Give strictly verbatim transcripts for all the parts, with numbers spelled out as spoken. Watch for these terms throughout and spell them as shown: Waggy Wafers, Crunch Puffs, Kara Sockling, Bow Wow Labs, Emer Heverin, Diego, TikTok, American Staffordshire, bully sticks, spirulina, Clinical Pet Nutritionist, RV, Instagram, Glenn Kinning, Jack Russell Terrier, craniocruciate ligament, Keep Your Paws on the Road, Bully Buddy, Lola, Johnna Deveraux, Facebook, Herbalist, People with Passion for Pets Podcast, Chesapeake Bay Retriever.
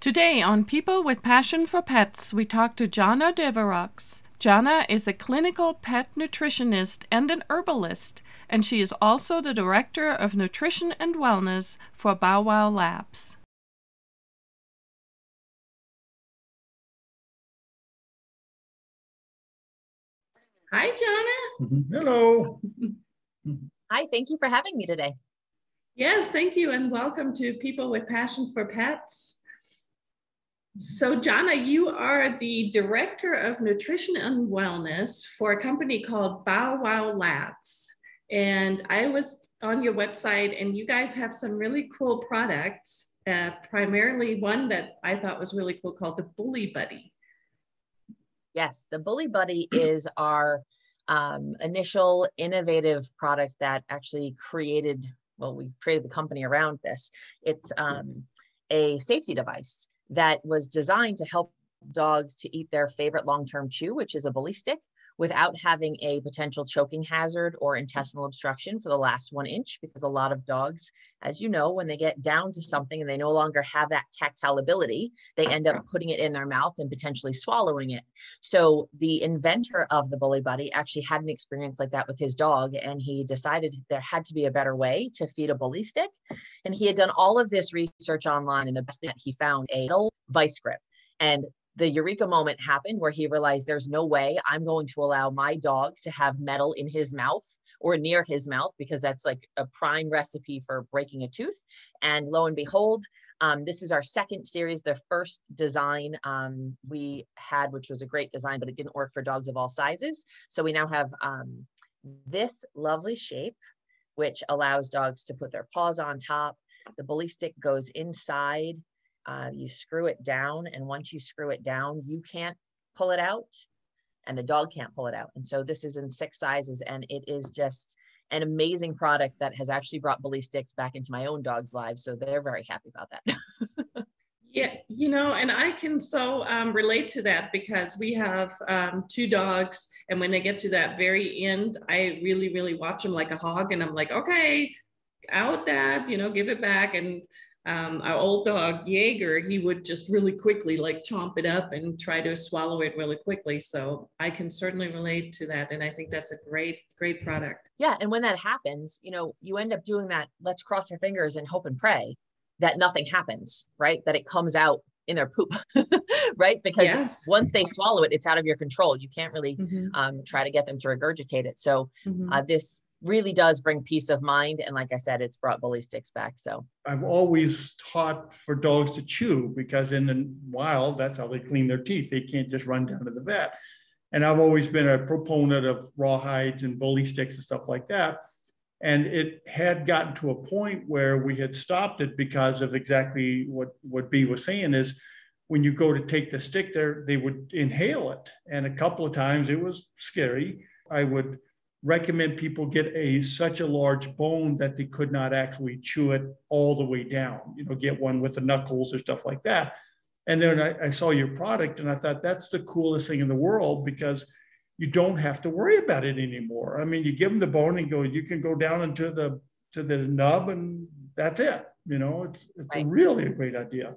Today on People with Passion for Pets, we talk to Johnna Deveraux. Johnna is a clinical pet nutritionist and an herbalist, and she is also the director of nutrition and wellness for Bow Wow Labs. Hi, Johnna. Hello. Hi, thank you for having me today. Yes, thank you, and welcome to People with Passion for Pets. So, Johnna, you are the Director of Nutrition and Wellness for a company called Bow Wow Labs. And I was on your website, and you guys have some really cool products, uh, primarily one that I thought was really cool called the Bully Buddy. Yes, the Bully Buddy is our um, initial innovative product that actually created, well, we created the company around this. It's um, a safety device that was designed to help dogs to eat their favorite long-term chew, which is a bully stick, without having a potential choking hazard or intestinal obstruction for the last one inch, because a lot of dogs, as you know, when they get down to something and they no longer have that tactile ability, they end up putting it in their mouth and potentially swallowing it. So the inventor of the Bully Buddy actually had an experience like that with his dog, and he decided there had to be a better way to feed a bully stick. And he had done all of this research online, and the best thing that he found, a old vice grip. And the eureka moment happened where he realized there's no way I'm going to allow my dog to have metal in his mouth or near his mouth, because that's like a prime recipe for breaking a tooth. And lo and behold, um, this is our second series. The first design um, we had, which was a great design, but it didn't work for dogs of all sizes. So we now have um, this lovely shape, which allows dogs to put their paws on top. The bully stick goes inside. Uh, you screw it down, and once you screw it down, you can't pull it out, and the dog can't pull it out. And so this is in six sizes, and it is just an amazing product that has actually brought bully sticks back into my own dog's lives, so they're very happy about that. Yeah, you know, and I can so um, relate to that, because we have um, two dogs, and when they get to that very end, I really, really watch them like a hog, and I'm like, okay, out that, you know, give it back. And Um, our old dog, Jaeger, he would just really quickly like chomp it up and try to swallow it really quickly. So I can certainly relate to that. And I think that's a great, great product. Yeah. And when that happens, you know, you end up doing that, let's cross our fingers and hope and pray that nothing happens, right? That it comes out in their poop, right? Because yes, once they swallow it, it's out of your control. You can't really mm-hmm. um, try to get them to regurgitate it. So mm-hmm. uh, this really does bring peace of mind. And like I said, it's brought bully sticks back. So I've always taught for dogs to chew, because in the wild, that's how they clean their teeth. They can't just run down to the vet. And I've always been a proponent of rawhides and bully sticks and stuff like that. And it had gotten to a point where we had stopped it because of exactly what, what Bea was saying is, when you go to take the stick there, they would inhale it. And a couple of times it was scary. I would recommend people get a such a large bone that they could not actually chew it all the way down, you know, get one with the knuckles or stuff like that. And then I, I saw your product, and I thought that's the coolest thing in the world, because you don't have to worry about it anymore. I mean, you give them the bone and go, you can go down into the, to the nub, and that's it. You know, it's, it's right. a really a great idea.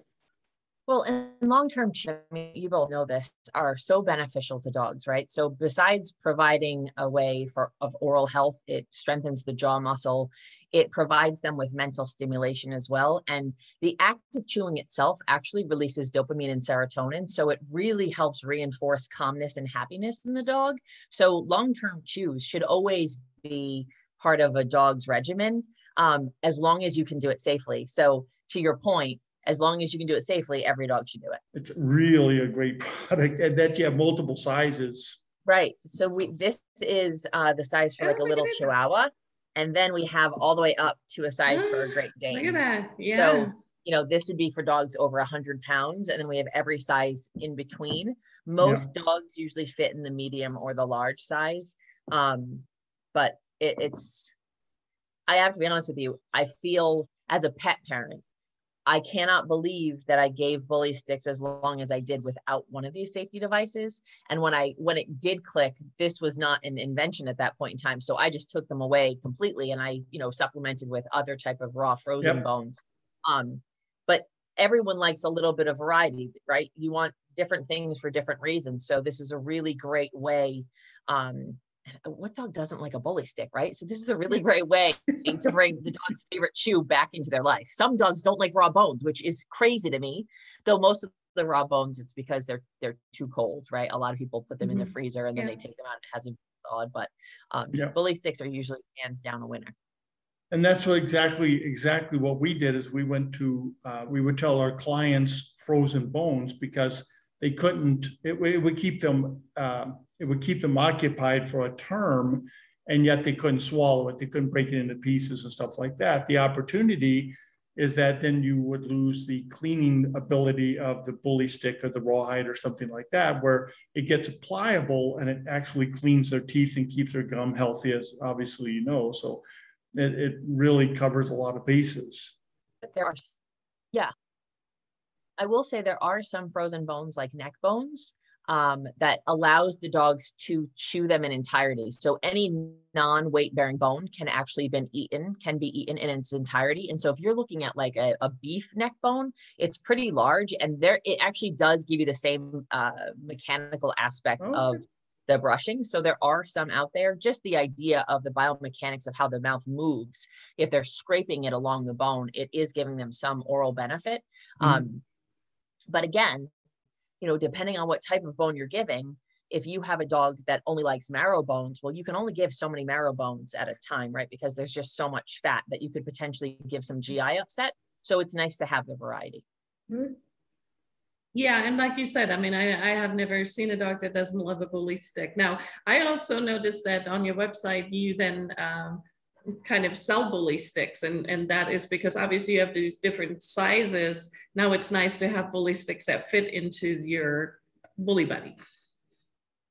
Well, and long-term chew, I mean, you both know this, are so beneficial to dogs, right? So besides providing a way for of oral health, it strengthens the jaw muscle. It provides them with mental stimulation as well. And the act of chewing itself actually releases dopamine and serotonin. So it really helps reinforce calmness and happiness in the dog. So long-term chews should always be part of a dog's regimen, um, as long as you can do it safely. So to your point, as long as you can do it safely, every dog should do it. It's really a great product, and that you have multiple sizes. Right. So we this is uh, the size for like oh, a little chihuahua. And then we have all the way up to a size oh, for a Great Dane. Look at that. Yeah. So, you know, this would be for dogs over one hundred pounds. And then we have every size in between. Most yeah. dogs usually fit in the medium or the large size. Um, but it, it's, I have to be honest with you, I feel as a pet parent, I cannot believe that I gave bully sticks as long as I did without one of these safety devices. And when I, when it did click, this was not an invention at that point in time. So I just took them away completely. And I, you know, supplemented with other type of raw frozen yep. bones. Um, but everyone likes a little bit of variety, right? You want different things for different reasons. So this is a really great way. Um, what dog doesn't like a bully stick, right? So this is a really great way to bring the dog's favorite chew back into their life. Some dogs don't like raw bones, which is crazy to me, though most of the raw bones, it's because they're they're too cold, right? A lot of people put them mm-hmm. in the freezer and then yeah. they take them out. It hasn't been thawed, but um, yeah. bully sticks are usually hands down a winner. And that's what exactly exactly what we did is we went to, uh, we would tell our clients frozen bones because they couldn't, it, it would keep them, uh, it would keep them occupied for a term, and yet they couldn't swallow it. They couldn't break it into pieces and stuff like that. The opportunity is that then you would lose the cleaning ability of the bully stick or the rawhide or something like that, where it gets pliable and it actually cleans their teeth and keeps their gum healthy, as obviously you know. So it, it really covers a lot of bases. But there are, yeah. I will say there are some frozen bones, like neck bones, um, that allows the dogs to chew them in entirety. So any non-weight bearing bone can actually been eaten, can be eaten in its entirety. And so if you're looking at like a, a beef neck bone, it's pretty large, and there it actually does give you the same uh, mechanical aspect okay. of the brushing. So there are some out there. Just the idea of the biomechanics of how the mouth moves, if they're scraping it along the bone, it is giving them some oral benefit. Mm. Um, But again, you know, depending on what type of bone you're giving, if you have a dog that only likes marrow bones, well, you can only give so many marrow bones at a time, right? Because there's just so much fat that you could potentially give some G I upset. So it's nice to have the variety. Yeah. And like you said, I mean, I, I have never seen a dog that doesn't love a bully stick. Now, I also noticed that on your website, you then um, kind of sell bully sticks, and and that is because obviously you have these different sizes. Now it's nice to have bully sticks that fit into your Bully Buddy,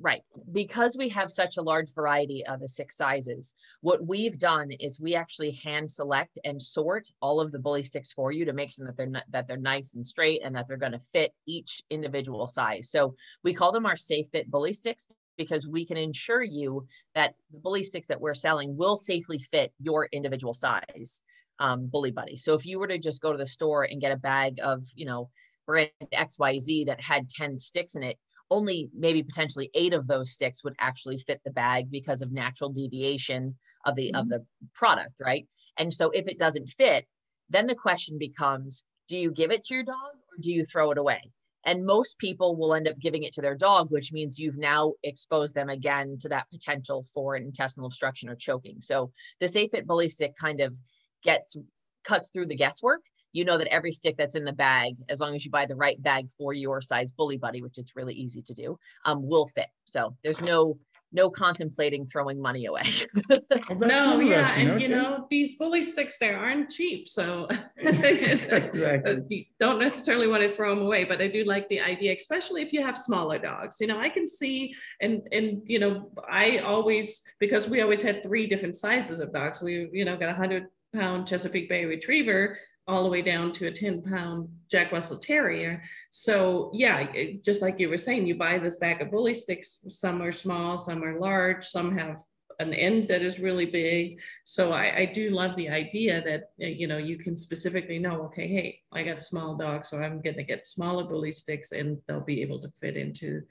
right? Because we have such a large variety of the six sizes, what we've done is we actually hand select and sort all of the bully sticks for you to make sure that they're not, that they're nice and straight and that they're going to fit each individual size. So we call them our Safe-Fit Bully Sticks, because we can ensure you that the bully sticks that we're selling will safely fit your individual size um, Bully Buddy. So if you were to just go to the store and get a bag of, you know, brand X Y Z that had ten sticks in it, only maybe potentially eight of those sticks would actually fit the bag because of natural deviation of the, mm-hmm. of the product, right? And so if it doesn't fit, then the question becomes, do you give it to your dog or do you throw it away? And most people will end up giving it to their dog, which means you've now exposed them again to that potential for an intestinal obstruction or choking. So the Safe-Fit Bully Stick kind of gets, cuts through the guesswork. You know that every stick that's in the bag, as long as you buy the right bag for your size Bully Buddy, which it's really easy to do, um, will fit. So there's no no contemplating throwing money away. Well, no, yeah, and okay. you know, these bully sticks, they aren't cheap, so exactly. You don't necessarily want to throw them away, but I do like the idea, especially if you have smaller dogs. You know, I can see, and, and you know, I always, because we always had three different sizes of dogs, we, you know, got a one hundred pound Chesapeake Bay Retriever, all the way down to a ten pound Jack Russell Terrier. So yeah, just like you were saying, you buy this bag of bully sticks, some are small, some are large, some have an end that is really big. So I, I do love the idea that, you know, you can specifically know, okay, hey, I got a small dog, so I'm going to get smaller bully sticks and they'll be able to fit into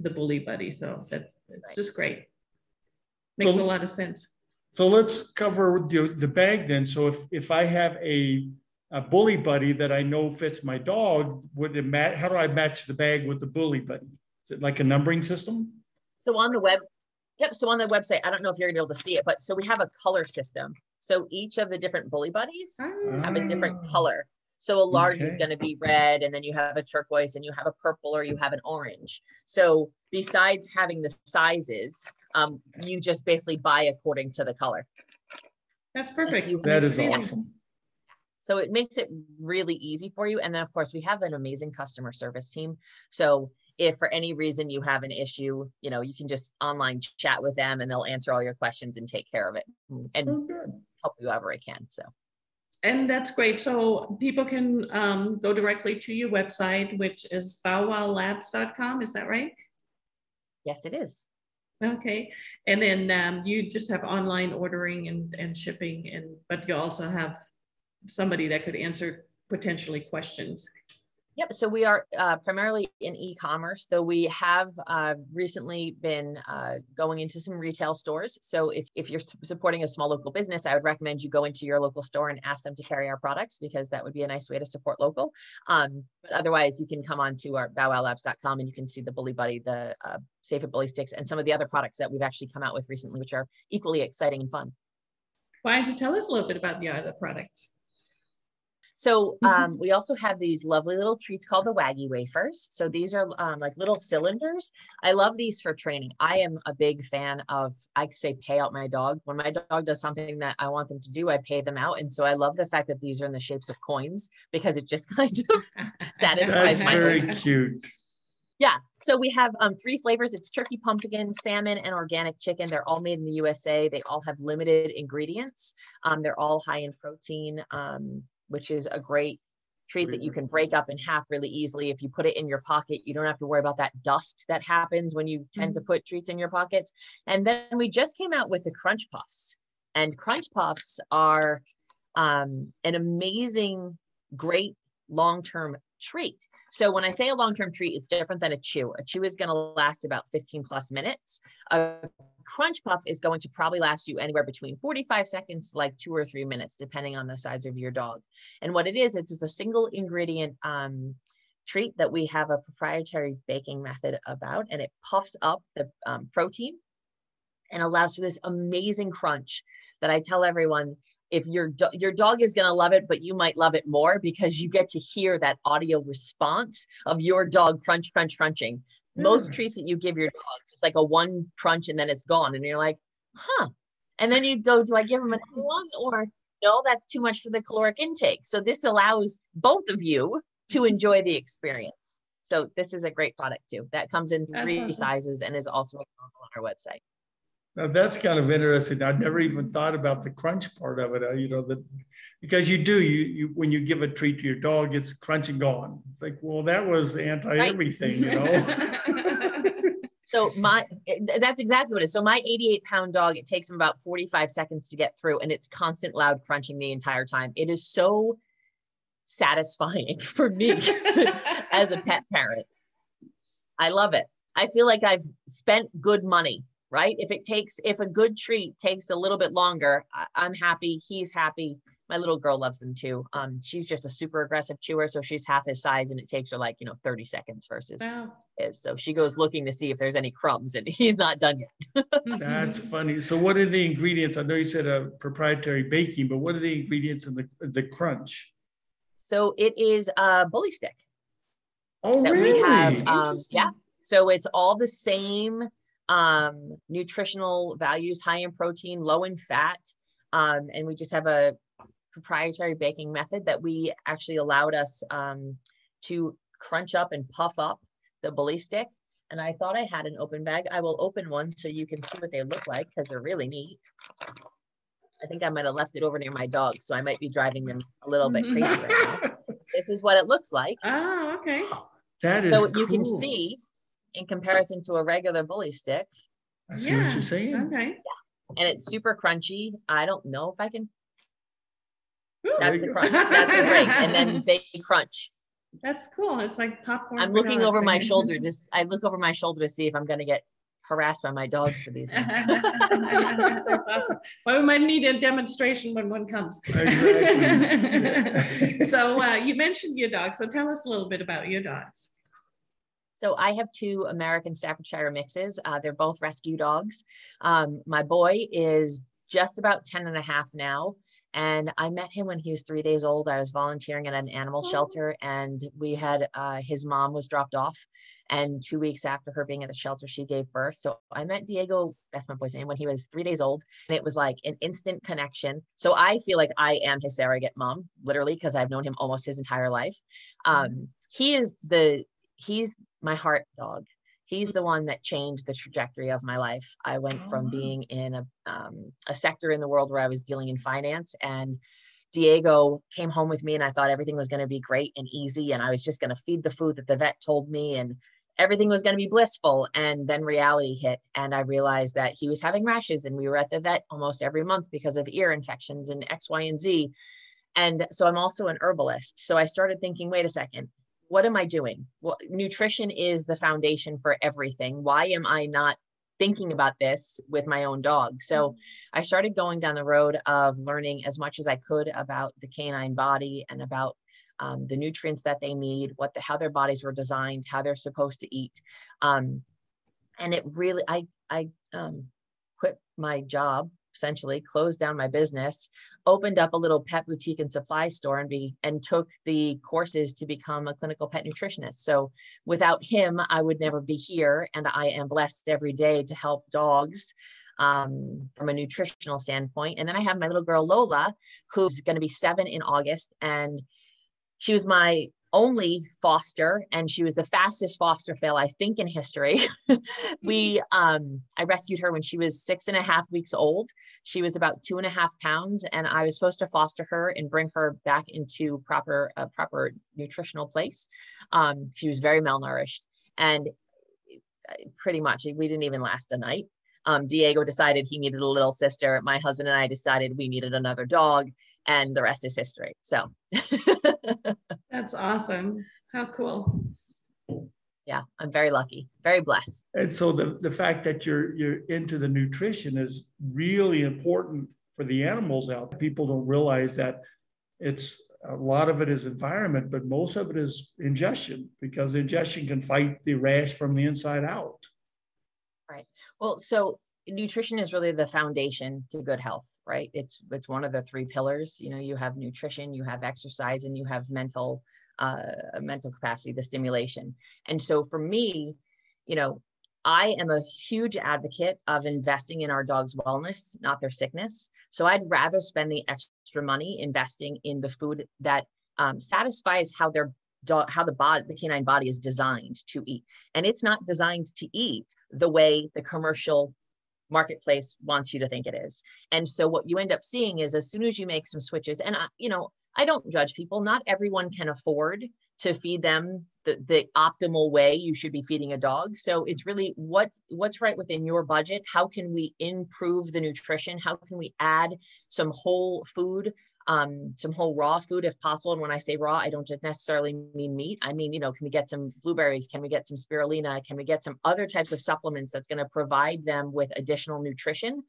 the Bully Buddy. So that's, it's just great. Makes so, a lot of sense. So let's cover the, the bag then. So if, if I have a, a Bully Buddy that I know fits my dog, would it match? How do I match the bag with the Bully Buddy? Is it like a numbering system? So on the web, yep. So on the website, I don't know if you're gonna be able to see it, but so we have a color system. So each of the different Bully Buddies oh. have a different color. So a large okay. is going to be red, and then you have a turquoise, and you have a purple, or you have an orange. So besides having the sizes, um, you just basically buy according to the color. That's perfect. You that is awesome. So it makes it really easy for you. And then of course we have an amazing customer service team. So if for any reason you have an issue, you know, you can just online chat with them and they'll answer all your questions and take care of it and mm-hmm. help you however it can. So. And that's great. So people can um, go directly to your website, which is bow wow labs dot com. Is that right? Yes, it is. Okay. And then um, you just have online ordering and, and shipping, and but you also have somebody that could answer potentially questions? Yep. So we are uh, primarily in e-commerce, though we have uh, recently been uh, going into some retail stores. So if, if you're supporting a small local business, I would recommend you go into your local store and ask them to carry our products, because that would be a nice way to support local. Um, but otherwise, you can come on to our bow wow labs dot com and you can see the Bully Buddy, the uh, Safe-Fit Bully Sticks, and some of the other products that we've actually come out with recently, which are equally exciting and fun. Why don't you tell us a little bit about the other products? So um, we also have these lovely little treats called the Waggy Wafers. So these are um, like little cylinders. I love these for training. I am a big fan of, I say, pay out my dog. When my dog does something that I want them to do, I pay them out. And so I love the fact that these are in the shapes of coins, because it just kind of satisfies my dog. That's very cute. Yeah. So we have um, three flavors. It's turkey, pumpkin, salmon, and organic chicken. They're all made in the U S A. They all have limited ingredients. Um, they're all high in protein, um, which is a great treat that you can break up in half really easily. If you put it in your pocket, you don't have to worry about that dust that happens when you tend to put treats in your pockets. And then we just came out with the Crunch Puffs. And Crunch Puffs are um, an amazing, great long-term treat. So when I say a long-term treat, it's different than a chew. A chew is going to last about fifteen plus minutes. A Crunch Puff is going to probably last you anywhere between forty-five seconds, like two or three minutes, depending on the size of your dog. And what it is, it's, it's a single ingredient um, treat that we have a proprietary baking method about, and it puffs up the um, protein and allows for this amazing crunch that I tell everyone. If your, do your dog is going to love it, but you might love it more because you get to hear that audio response of your dog crunch, crunch, crunching. Mm. Most treats that you give your dog, it's like a one crunch and then it's gone. And you're like, huh. And then you go, do I give him another one? Or no, that's too much for the caloric intake. So this allows both of you to enjoy the experience. So this is a great product too. That comes in three uh-huh. sizes and is also available on our website. Now that's kind of interesting. I've never even thought about the crunch part of it. You know, that because you do, you, you when you give a treat to your dog, it's crunch and gone. It's like, well, that was anti-everything, right. You know? So my, that's exactly what it is. So my eighty-eight pound dog, it takes him about forty-five seconds to get through, and it's constant loud crunching the entire time. It is so satisfying for me as a pet parent. I love it. I feel like I've spent good money. Right? If it takes, if a good treat takes a little bit longer, I, I'm happy. He's happy. My little girl loves them too. Um, she's just a super aggressive chewer. So she's half his size and it takes her like, you know, thirty seconds versus wow. his. So she goes looking to see if there's any crumbs and he's not done yet. That's funny. So what are the ingredients? I know you said a proprietary baking, but what are the ingredients in the, the crunch? So it is a bully stick. Oh, that really? We have, um, yeah. So it's all the same um nutritional values, high in protein, low in fat, um and we just have a proprietary baking method that we actually allowed us um to crunch up and puff up the bully stick. And I thought I had an open bag. I will open one so you can see what they look like, because they're really neat. I think I might have left it over near my dog, so I might be driving them a little bit crazy right now. This is what it looks like. Oh, okay. That is so cool. You can see in comparison to a regular bully stick. I see yeah. what you're saying. Okay. Yeah. And it's super crunchy. I don't know if I can. Ooh, that's the crunch. That's the break. And then they crunch. That's cool. It's like popcorn. I'm looking over my shoulder. Just I look over my shoulder to see if I'm going to get harassed by my dogs for these things. That's awesome. Well, we might need a demonstration when one comes. Exactly. So uh, you mentioned your dog. So tell us a little bit about your dogs. So I have two American Staffordshire mixes. Uh, they're both rescue dogs. Um, my boy is just about ten and a half now. And I met him when he was three days old. I was volunteering at an animal shelter, and we had, uh, his mom was dropped off, and two weeks after her being at the shelter, she gave birth. So I met Diego, that's my boy's name, when he was three days old. And it was like an instant connection. So I feel like I am his surrogate mom, literally, because I've known him almost his entire life. Um, he is the, he's, my heart dog. He's the one that changed the trajectory of my life. I went oh, from being in a, um, a sector in the world where I was dealing in finance, and Diego came home with me, and I thought everything was going to be great and easy. And I was just going to feed the food that the vet told me, and everything was going to be blissful. And then reality hit. And I realized that he was having rashes, and we were at the vet almost every month because of ear infections and X, Y, and Z. And so I'm also an herbalist. So I started thinking, wait a second, what am I doing? Well, nutrition is the foundation for everything. Why am I not thinking about this with my own dog? So mm-hmm. I started going down the road of learning as much as I could about the canine body and about um, the nutrients that they need, what the, how their bodies were designed, how they're supposed to eat. Um, and it really, I, I um, quit my job, essentially closed down my business, opened up a little pet boutique and supply store, and be, and took the courses to become a clinical pet nutritionist. So without him, I would never be here. And I am blessed every day to help dogs um, from a nutritional standpoint. And then I have my little girl, Lola, who's going to be seven in August. And she was my only foster, and she was the fastest foster fail, I think, in history. we, um, I rescued her when she was six and a half weeks old. She was about two and a half pounds, and I was supposed to foster her and bring her back into proper, uh, proper nutritional place. Um, she was very malnourished, and pretty much we didn't even last a night. Um, Diego decided he needed a little sister. My husband and I decided we needed another dog, and the rest is history. So. That's awesome. How cool. Yeah, I'm very lucky, very blessed. And so the, the fact that you're you're into the nutrition is really important for the animals out there. People don't realize that it's a lot of it is environment, but most of it is ingestion, because ingestion can fight the rash from the inside out. Right. Well, so nutrition is really the foundation to good health, right? It's it's one of the three pillars. You know, you have nutrition, you have exercise, and you have mental uh, mental capacity, the stimulation. And so for me, you know, I am a huge advocate of investing in our dog's wellness, not their sickness. So I'd rather spend the extra money investing in the food that um, satisfies how their dog, how the body, the canine body is designed to eat. And it's not designed to eat the way the commercial marketplace wants you to think it is. And so what you end up seeing is, as soon as you make some switches, and I, you know, I don't judge people, not everyone can afford to feed them the, the optimal way you should be feeding a dog. So it's really what, what's right within your budget. How can we improve the nutrition? How can we add some whole food, um, some whole raw food if possible? And when I say raw, I don't just necessarily mean meat. I mean, you know, can we get some blueberries? Can we get some spirulina? Can we get some other types of supplements that's going to provide them with additional nutrition?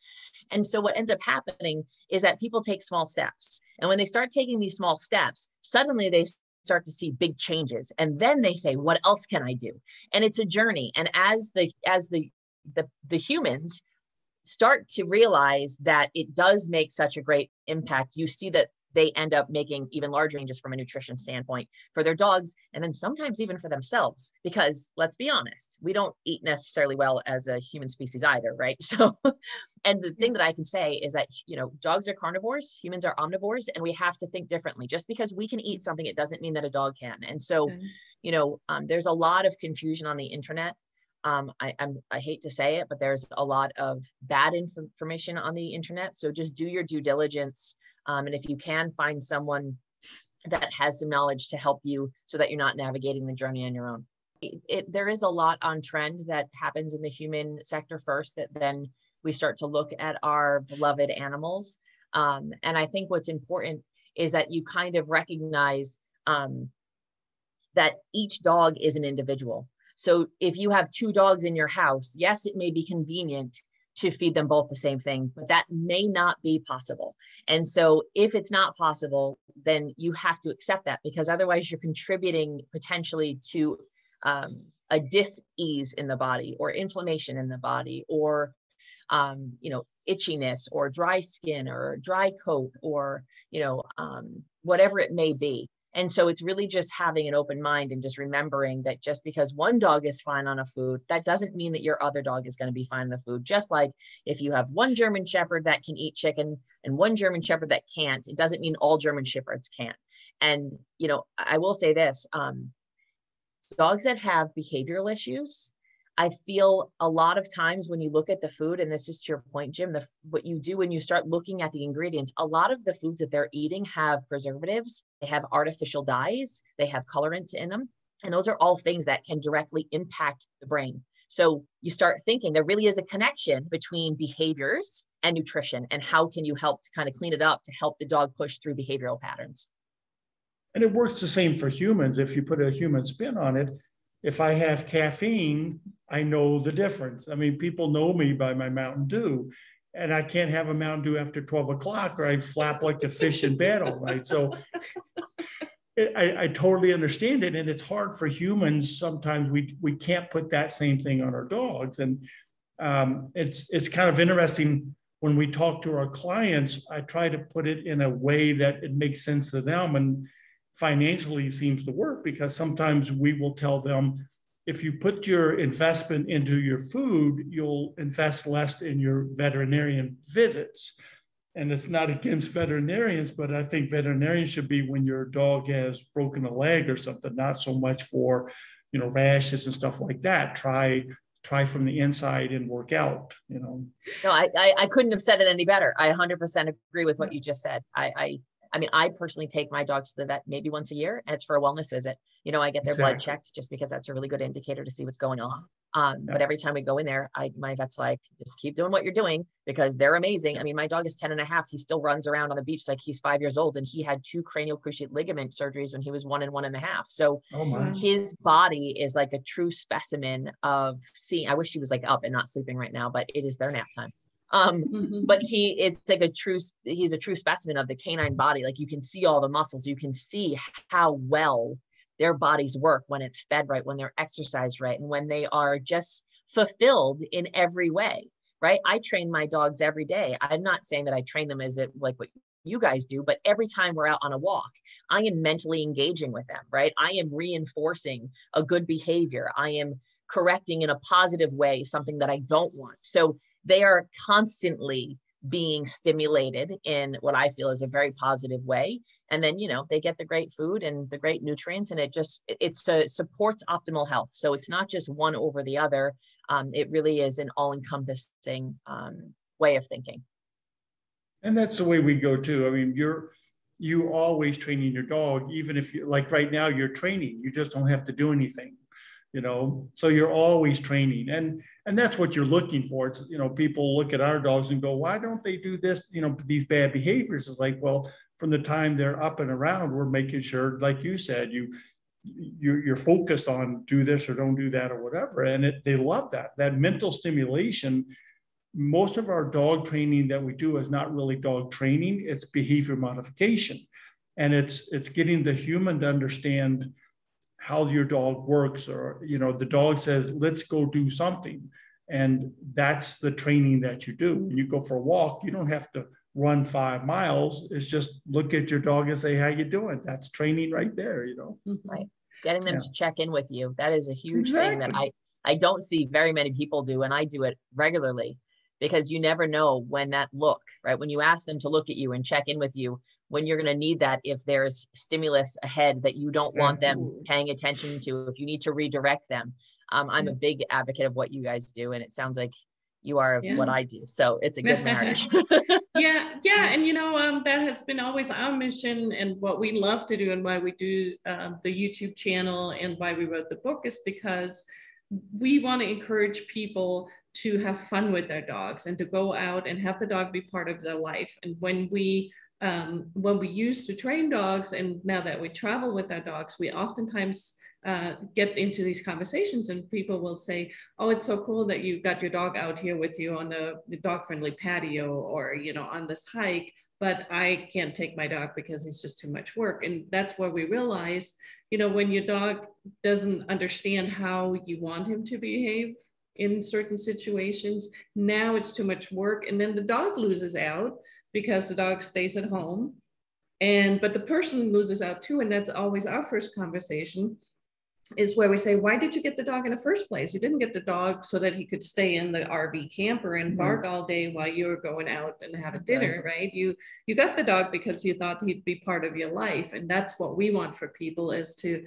And so what ends up happening is that people take small steps. And when they start taking these small steps, suddenly they start to see big changes. And then they say, what else can I do? And it's a journey. And as the, as the, the, the humans start to realize that it does make such a great impact, you see that they end up making even larger changes from a nutrition standpoint for their dogs, and then sometimes even for themselves, because let's be honest, we don't eat necessarily well as a human species either, right? So, and the thing that I can say is that, you know, dogs are carnivores, humans are omnivores, and we have to think differently. Just because we can eat something, it doesn't mean that a dog can. And so, mm-hmm. you know, um, there's a lot of confusion on the internet. Um, I, I'm, I hate to say it, but there's a lot of bad inf- information on the internet. So just do your due diligence. Um, and if you can, find someone that has some knowledge to help you so that you're not navigating the journey on your own. It, it, there is a lot on trend that happens in the human sector first, that then we start to look at our beloved animals. Um, and I think what's important is that you kind of recognize um, that each dog is an individual. So if you have two dogs in your house, yes, it may be convenient to feed them both the same thing, but that may not be possible. And so if it's not possible, then you have to accept that, because otherwise you're contributing potentially to um, a dis-ease in the body, or inflammation in the body, or um, you know, itchiness, or dry skin, or dry coat, or, you know, um, whatever it may be. And so it's really just having an open mind and just remembering that just because one dog is fine on a food, that doesn't mean that your other dog is going to be fine on the food. Just like if you have one German Shepherd that can eat chicken and one German Shepherd that can't, it doesn't mean all German Shepherds can't. And, you know, I will say this, um, dogs that have behavioral issues, I feel a lot of times when you look at the food, and this is to your point, Jim, the, what you do when you start looking at the ingredients, a lot of the foods that they're eating have preservatives, they have artificial dyes, they have colorants in them. And those are all things that can directly impact the brain. So you start thinking there really is a connection between behaviors and nutrition, and how can you help to kind of clean it up to help the dog push through behavioral patterns. And it works the same for humans. If you put a human spin on it, if I have caffeine, I know the difference. I mean, people know me by my Mountain Dew, and I can't have a Mountain Dew after twelve o'clock or I flap like a fish in bed all night. So it, I, I totally understand it. And it's hard for humans. Sometimes we, we can't put that same thing on our dogs. And um, it's, it's kind of interesting when we talk to our clients, I try to put it in a way that it makes sense to them. And financially seems to work, because sometimes we will tell them, if you put your investment into your food, you'll invest less in your veterinarian visits. And it's not against veterinarians, but I think veterinarians should be when your dog has broken a leg or something, not so much for, you know, rashes and stuff like that. Try try from the inside and work out, you know. No, I, I, I couldn't have said it any better. I one hundred percent agree with what you just said. I, I I mean, I personally take my dogs to the vet maybe once a year, and it's for a wellness visit. You know, I get their exactly. blood checked just because that's a really good indicator to see what's going on. Um, yeah. But every time we go in there, I, my vet's like, just keep doing what you're doing, because they're amazing. I mean, my dog is ten and a half. He still runs around on the beach like he's five years old. And he had two craniocruciate ligament surgeries when he was one and one and a half. So oh his body is like a true specimen of seeing. I wish he was like up and not sleeping right now, but it is their nap time. Um, mm-hmm. But he, it's like a true, he's a true specimen of the canine body. Like you can see all the muscles, you can see how well their bodies work when it's fed right, when they're exercised right, and when they are just fulfilled in every way, right? I train my dogs every day. I'm not saying that I train them as it like what you guys do, but every time we're out on a walk, I am mentally engaging with them, right? I am reinforcing a good behavior. I am correcting in a positive way something that I don't want. So they are constantly being stimulated in what I feel is a very positive way. And then, you know, they get the great food and the great nutrients, and it just, it supports optimal health. So it's not just one over the other. Um, it really is an all-encompassing um, way of thinking. And that's the way we go too. I mean, you're, you always training your dog, even if you, like right now you're training, you just don't have to do anything. You know, so you're always training, and and that's what you're looking for. It's, you know, people look at our dogs and go, why don't they do this? You know, these bad behaviors. It's like, well, from the time they're up and around, we're making sure, like you said, you, you you're focused on do this or don't do that or whatever. And it, they love that, that mental stimulation. Most of our dog training that we do is not really dog training. It's behavior modification. And it's, it's getting the human to understand how your dog works, or, you know, the dog says, let's go do something. And that's the training that you do. When you go for a walk, you don't have to run five miles. It's just look at your dog and say, how you doing? That's training right there, you know? Right. Getting them yeah. to check in with you. That is a huge exactly. thing that I, I don't see very many people do. And I do it regularly, because you never know when that look, right? When you ask them to look at you and check in with you, when you're going to need that, if there's stimulus ahead that you don't want them paying attention to, if you need to redirect them. Um, I'm yeah. a big advocate of what you guys do, and it sounds like you are of yeah. what I do. So it's a good marriage. yeah. Yeah. And you know, um, that has been always our mission, and what we love to do, and why we do um, the YouTube channel, and why we wrote the book, is because we want to encourage people to have fun with their dogs and to go out and have the dog be part of their life. And when we um, when we used to train dogs, and now that we travel with our dogs, we oftentimes uh, get into these conversations, and people will say, oh, it's so cool that you got your dog out here with you on the, the dog-friendly patio, or, you know, on this hike, but I can't take my dog because it's just too much work. And that's where we realized, you know, when your dog doesn't understand how you want him to behave in certain situations, now it's too much work. And then the dog loses out because the dog stays at home, and but the person loses out too. And that's always our first conversation, is where we say, why did you get the dog in the first place? You didn't get the dog so that he could stay in the R V camper and bark mm-hmm. all day while you were going out and having dinner, right. right? You you got the dog because you thought he'd be part of your life. And that's what we want for people, is to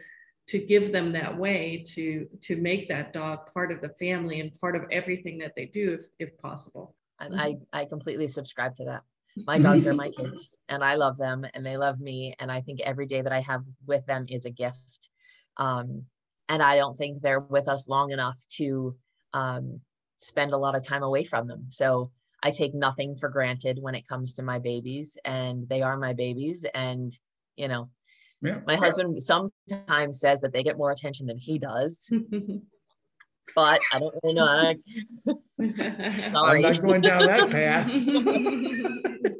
to give them that way to, to make that dog part of the family and part of everything that they do, if, if possible. I, I, I completely subscribe to that. My dogs are my kids, and I love them, and they love me. And I think every day that I have with them is a gift. Um, and I don't think they're with us long enough to um, spend a lot of time away from them. So I take nothing for granted when it comes to my babies, and they are my babies. And, you know, yeah, my yeah. husband sometimes says that they get more attention than he does, but I don't really know. I, sorry. I'm not going down that path.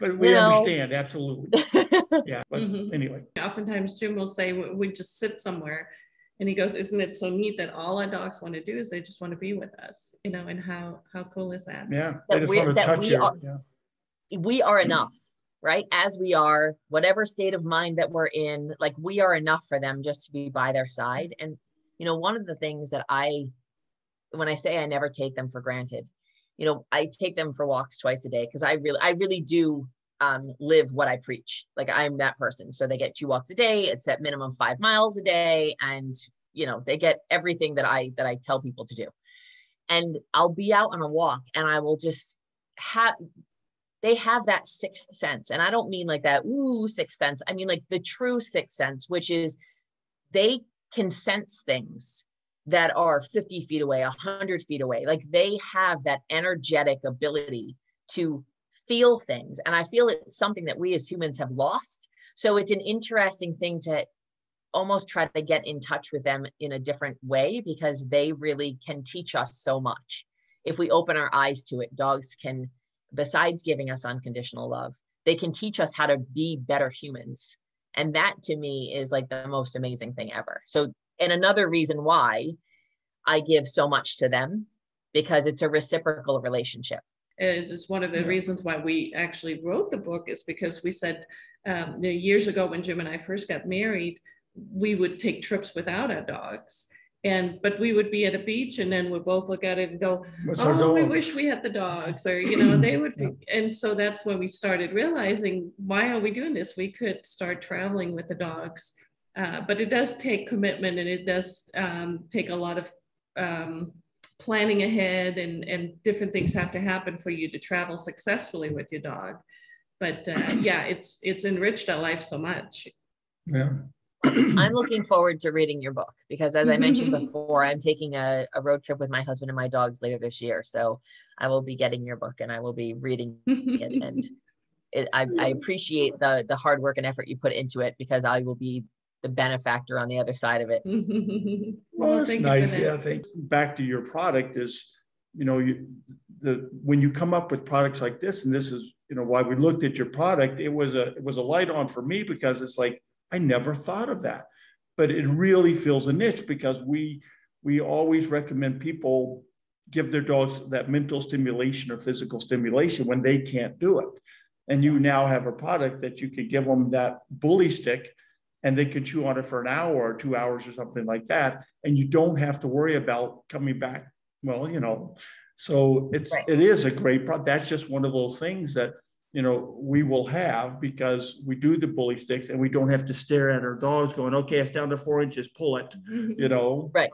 But we you know. understand, absolutely. Yeah, but mm-hmm. anyway. Oftentimes Jim will say, we just sit somewhere and he goes, isn't it so neat that all our dogs want to do is they just want to be with us, you know, and how how cool is that? Yeah, that, just we're, that touch we, are, yeah. we are enough, right? As we are, whatever state of mind that we're in, like we are enough for them just to be by their side. And, you know, one of the things that I, when I say I never take them for granted, you know, I take them for walks twice a day because I really, I really do um, live what I preach. Like I'm that person. So they get two walks a day. It's at minimum five miles a day. And, you know, they get everything that I, that I tell people to do. And I'll be out on a walk and I will just have, they have that sixth sense. And I don't mean like that, ooh, sixth sense. I mean like the true sixth sense, which is they can sense things that are fifty feet away, one hundred feet away. Like they have that energetic ability to feel things. And I feel it's something that we as humans have lost. So it's an interesting thing to almost try to get in touch with them in a different way, because they really can teach us so much. If we open our eyes to it, dogs can, besides giving us unconditional love, they can teach us how to be better humans. And that to me is like the most amazing thing ever. So and another reason why I give so much to them, because it's a reciprocal relationship. And it's one of the reasons why we actually wrote the book is because we said um, years ago when Jim and I first got married, we would take trips without our dogs. And, but we would be at a beach and then we'd both look at it and go, What's oh, we wish we had the dogs, or, you know, they would be. Yeah. And so that's when we started realizing, why are we doing this? We could start traveling with the dogs. Uh, but it does take commitment, and it does um, take a lot of um, planning ahead, and, and different things have to happen for you to travel successfully with your dog. But uh, yeah, it's it's enriched our life so much. Yeah. I'm looking forward to reading your book because, as I mentioned before, I'm taking a, a road trip with my husband and my dogs later this year. So I will be getting your book and I will be reading it. And it, I, I appreciate the the hard work and effort you put into it, because I will be the benefactor on the other side of it. Well, that's nice. Yeah, I think back to your product is, you know, you, the when you come up with products like this, and this is, you know, why we looked at your product. It was a it was a light on for me, because it's like I never thought of that, but it really fills a niche, because we we always recommend people give their dogs that mental stimulation or physical stimulation when they can't do it, and you now have a product that you can give them that bully stick. And they can chew on it for an hour or two hours or something like that. And you don't have to worry about coming back. Well, you know, so it's, right. it is a great product. That's just one of those things that, you know, we will have, because we do the bully sticks and we don't have to stare at our dogs going, okay, it's down to four inches, pull it, you know. Right.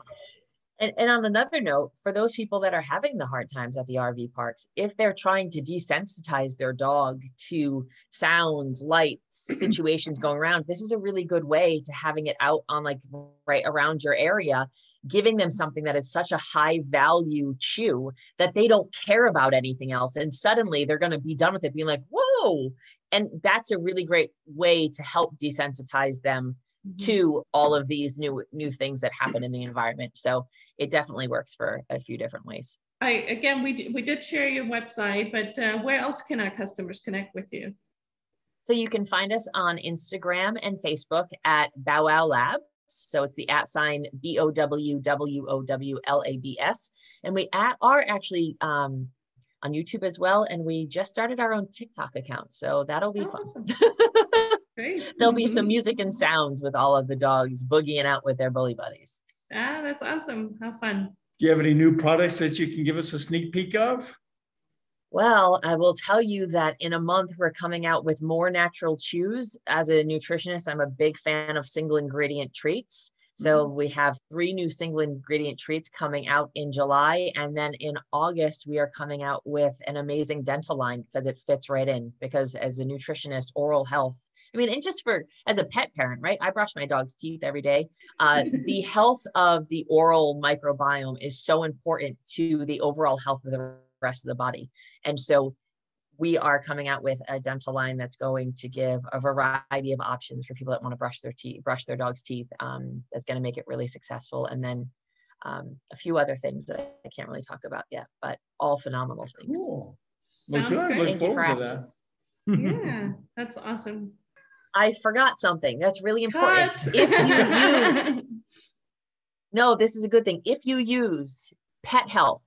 And, and on another note, for those people that are having the hard times at the R V parks, if they're trying to desensitize their dog to sounds, lights, situations going around, this is a really good way to having it out on like right around your area, giving them something that is such a high value chew that they don't care about anything else. And suddenly they're going to be done with it being like, whoa. And that's a really great way to help desensitize them to all of these new new things that happen in the environment. So it definitely works for a few different ways. I again, we, d- we did share your website, but uh, where else can our customers connect with you? So you can find us on Instagram and Facebook at Bow Wow Labs. So it's the at sign B O W W O W L A B S. And we at, are actually um, on YouTube as well. And we just started our own TikTok account. So that'll be awesome. Fun. Great. There'll be some music and sounds with all of the dogs boogieing out with their bully buddies. Ah, that's awesome. How fun. Do you have any new products that you can give us a sneak peek of? Well, I will tell you that in a month, we're coming out with more natural chews. As a nutritionist, I'm a big fan of single ingredient treats. So mm-hmm. we have three new single ingredient treats coming out in July. And then in August, we are coming out with an amazing dental line, because it fits right in. Because as a nutritionist, oral health I mean, and just for, as a pet parent, right? I brush my dog's teeth every day. Uh, the health of the oral microbiome is so important to the overall health of the rest of the body. And so we are coming out with a dental line that's going to give a variety of options for people that want to brush their teeth, brush their dog's teeth. Um, that's going to make it really successful. And then um, a few other things that I can't really talk about yet, but all phenomenal things. Cool. Sounds good. Thank Look forward you for to that. Yeah, that's awesome. I forgot something that's really important. Cut. If you use, no, this is a good thing. If you use Pet Health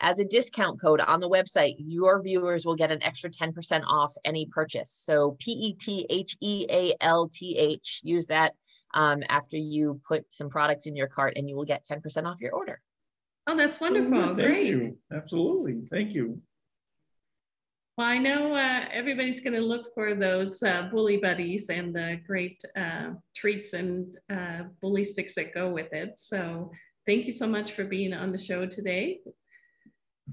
as a discount code on the website, your viewers will get an extra ten percent off any purchase. So P E T H E A L T H, use that um, after you put some products in your cart and you will get ten percent off your order. Oh, that's wonderful. Ooh, great. You. Absolutely. Thank you. Well, I know uh, everybody's going to look for those uh, Bully Buddies and the great uh, treats and uh, bully sticks that go with it. So thank you so much for being on the show today.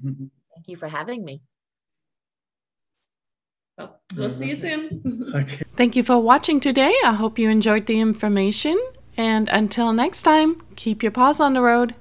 Thank you for having me. Well, we'll see you soon. Okay. Thank you for watching today. I hope you enjoyed the information. And until next time, keep your paws on the road.